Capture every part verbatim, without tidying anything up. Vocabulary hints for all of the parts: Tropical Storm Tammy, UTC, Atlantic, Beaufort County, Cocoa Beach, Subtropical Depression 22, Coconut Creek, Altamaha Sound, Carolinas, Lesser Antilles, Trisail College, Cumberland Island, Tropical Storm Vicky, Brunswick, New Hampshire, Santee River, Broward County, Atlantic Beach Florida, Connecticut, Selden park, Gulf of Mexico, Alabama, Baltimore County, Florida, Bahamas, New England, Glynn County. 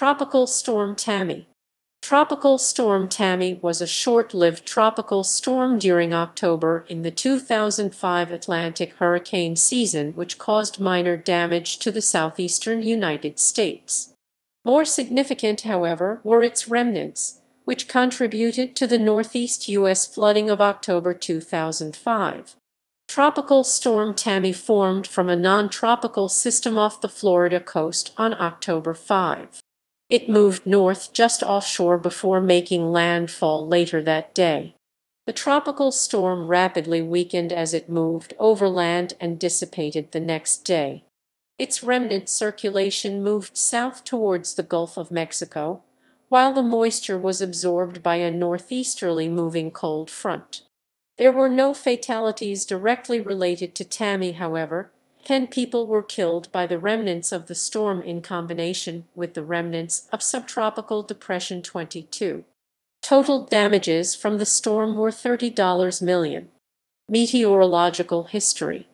Tropical Storm Tammy. Tropical Storm Tammy was a short-lived tropical storm during October in the two thousand five Atlantic hurricane season, which caused minor damage to the southeastern United States. More significant, however, were its remnants, which contributed to the northeast U S flooding of October two thousand five. Tropical Storm Tammy formed from a non-tropical system off the Florida coast on October fifth. It moved north just offshore before making landfall later that day. The tropical storm rapidly weakened as it moved overland and dissipated the next day. Its remnant circulation moved south towards the Gulf of Mexico, while the moisture was absorbed by a northeasterly moving cold front. There were no fatalities directly related to Tammy, however. Ten people were killed by the remnants of the storm in combination with the remnants of Subtropical Depression twenty-two. Total damages from the storm were thirty million dollars. Meteorological history.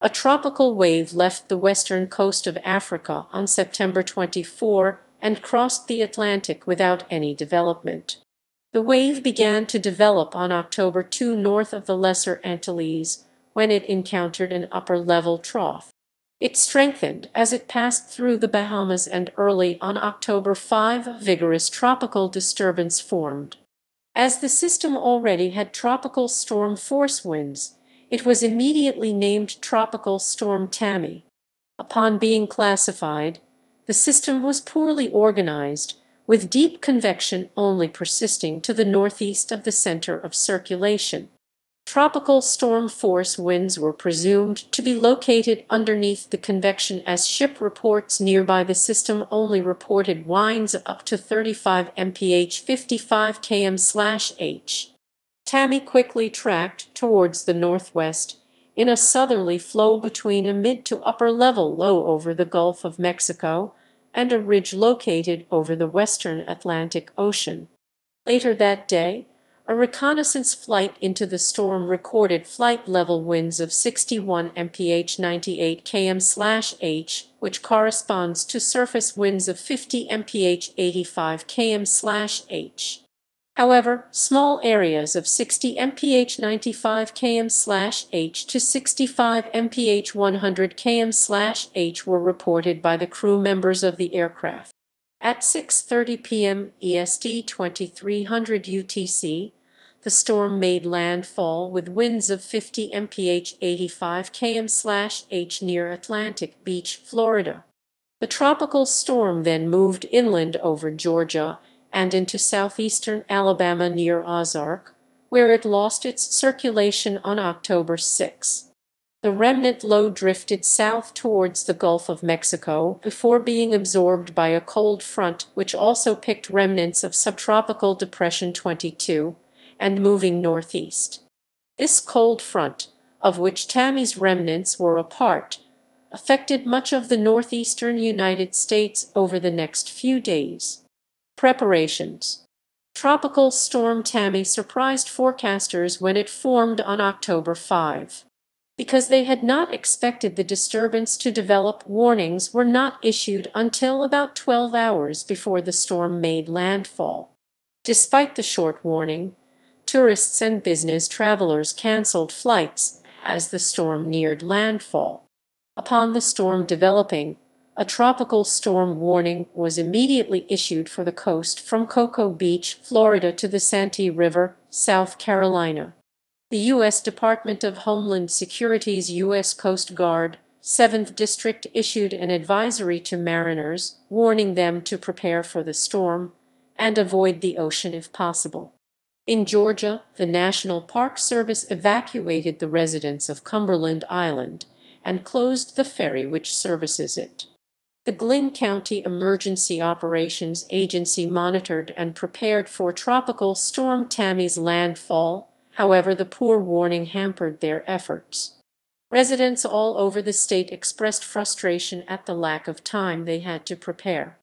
A tropical wave left the western coast of Africa on September twenty-fourth and crossed the Atlantic without any development. The wave began to develop on October second north of the Lesser Antilles, when it encountered an upper-level trough. It strengthened as it passed through the Bahamas, and early on October fifth, a vigorous tropical disturbance formed. As the system already had tropical storm force winds, it was immediately named Tropical Storm Tammy. Upon being classified, the system was poorly organized, with deep convection only persisting to the northeast of the center of circulation. Tropical storm force winds were presumed to be located underneath the convection, as ship reports nearby the system only reported winds up to thirty-five miles per hour fifty-five kilometers per hour. Tammy quickly tracked towards the northwest in a southerly flow between a mid to upper level low over the Gulf of Mexico and a ridge located over the western Atlantic Ocean. Later that day, a reconnaissance flight into the storm recorded flight-level winds of sixty-one miles per hour ninety-eight kilometers per hour, which corresponds to surface winds of fifty miles per hour eighty-five kilometers per hour. However, small areas of sixty miles per hour ninety-five kilometers per hour to sixty-five miles per hour one hundred kilometers per hour were reported by the crew members of the aircraft. At six thirty p m E S T twenty-three hundred U T C, the storm made landfall with winds of fifty miles per hour eighty-five kilometers per hour near Atlantic Beach, Florida. The tropical storm then moved inland over Georgia and into southeastern Alabama near Ozark, where it lost its circulation on October sixth. The remnant low drifted south towards the Gulf of Mexico before being absorbed by a cold front, which also picked remnants of Subtropical Depression twenty-two, and moving northeast. This cold front, of which Tammy's remnants were a part, affected much of the northeastern United States over the next few days. Preparations. Tropical Storm Tammy surprised forecasters when it formed on October fifth. Because they had not expected the disturbance to develop, warnings were not issued until about twelve hours before the storm made landfall. Despite the short warning, tourists and business travelers canceled flights as the storm neared landfall. Upon the storm developing, a tropical storm warning was immediately issued for the coast from Cocoa Beach, Florida to the Santee River, South Carolina. The U S Department of Homeland Security's U S Coast Guard, seventh District, issued an advisory to mariners, warning them to prepare for the storm and avoid the ocean if possible. In Georgia, the National Park Service evacuated the residents of Cumberland Island and closed the ferry which services it. The Glynn County Emergency Operations Agency monitored and prepared for Tropical Storm Tammy's landfall. However, the poor warning hampered their efforts. Residents all over the state expressed frustration at the lack of time they had to prepare.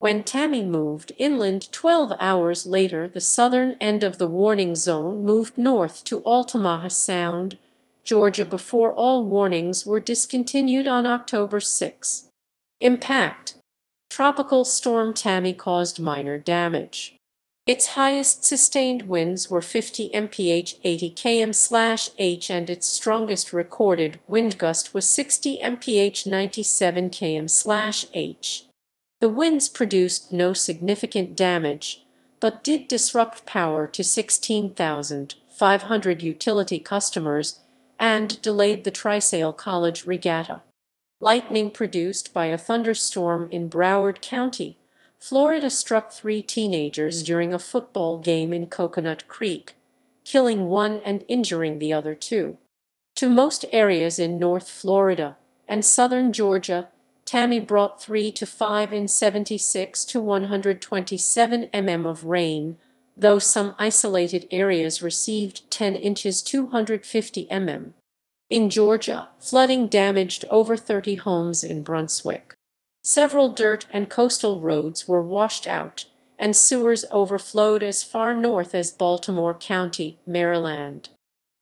When Tammy moved inland twelve hours later, the southern end of the warning zone moved north to Altamaha Sound, Georgia, before all warnings were discontinued on October sixth. Impact. Tropical Storm Tammy caused minor damage. Its highest sustained winds were fifty miles per hour eighty kilometers per hour, and its strongest recorded wind gust was sixty miles per hour ninety-seven kilometers per hour. The winds produced no significant damage, but did disrupt power to sixteen thousand five hundred utility customers and delayed the Trisail College regatta. Lightning produced by a thunderstorm in Broward County, Florida struck three teenagers during a football game in Coconut Creek, killing one and injuring the other two. To most areas in North Florida and southern Georgia, Tammy brought three to five in seventy-six to one hundred twenty-seven millimeters of rain, though some isolated areas received ten inches two hundred fifty millimeters. In Georgia, flooding damaged over thirty homes in Brunswick. Several dirt and coastal roads were washed out, and sewers overflowed as far north as Baltimore County, Maryland.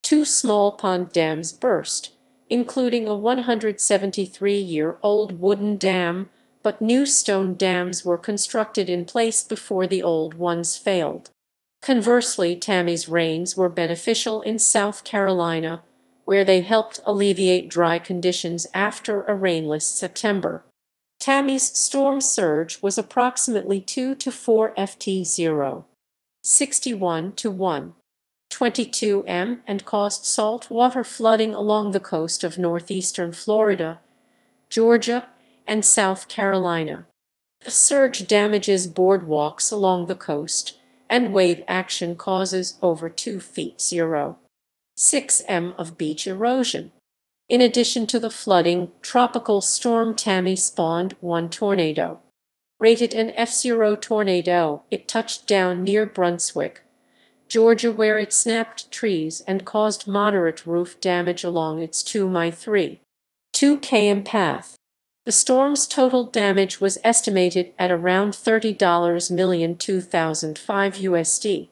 Two small pond dams burst, including a one hundred seventy-three year old wooden dam, but new stone dams were constructed in place before the old ones failed. Conversely, Tammy's rains were beneficial in South Carolina, where they helped alleviate dry conditions after a rainless September. Tammy's storm surge was approximately two to four F T zero, sixty-one to one point two two meters, and caused saltwater flooding along the coast of northeastern Florida, Georgia, and South Carolina. The surge damages boardwalks along the coast, and wave action causes over two feet zero point six meters of beach erosion. In addition to the flooding, Tropical Storm Tammy spawned one tornado. Rated an F zero tornado, it touched down near Brunswick, Georgia, where it snapped trees and caused moderate roof damage along its two mile three point two kilometer path. The storm's total damage was estimated at around thirty million dollars U S D.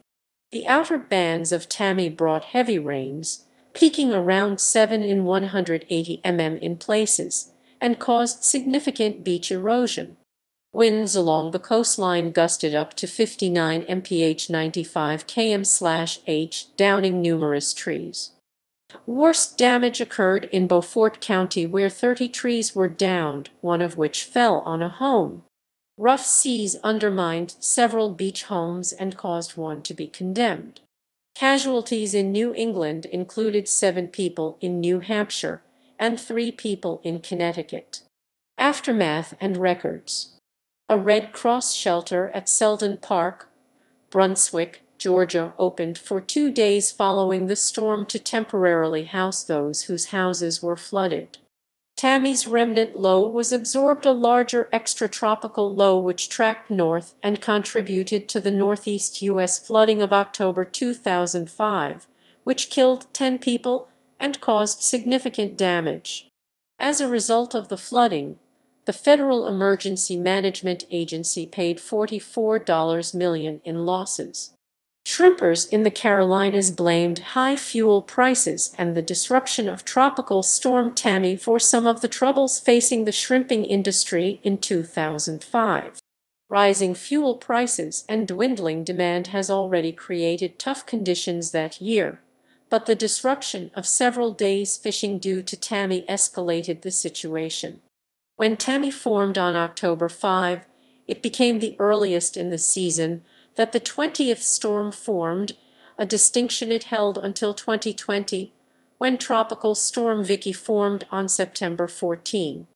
The outer bands of Tammy brought heavy rains, peaking around seven in one hundred eighty millimeters in places, and caused significant beach erosion. Winds along the coastline gusted up to fifty-nine miles per hour ninety-five kilometers per hour, downing numerous trees. Worst damage occurred in Beaufort County, where thirty trees were downed, one of which fell on a home. Rough seas undermined several beach homes and caused one to be condemned. Casualties in New England included seven people in New Hampshire and three people in Connecticut. Aftermath and records. A Red Cross shelter at Selden Park, Brunswick, Georgia, opened for two days following the storm to temporarily house those whose houses were flooded. Tammy's remnant low was absorbed a larger extratropical low which tracked north and contributed to the northeast U S flooding of October two thousand five, which killed ten people and caused significant damage. As a result of the flooding, the Federal Emergency Management Agency paid forty-four million dollars in losses. Shrimpers in the Carolinas blamed high fuel prices and the disruption of Tropical Storm Tammy for some of the troubles facing the shrimping industry in two thousand five. Rising fuel prices and dwindling demand has already created tough conditions that year, but the disruption of several days' fishing due to Tammy escalated the situation. When Tammy formed on October fifth, it became the earliest in the season that the twentieth storm formed, a distinction it held until twenty twenty, when Tropical Storm Vicky formed on September fourteenth.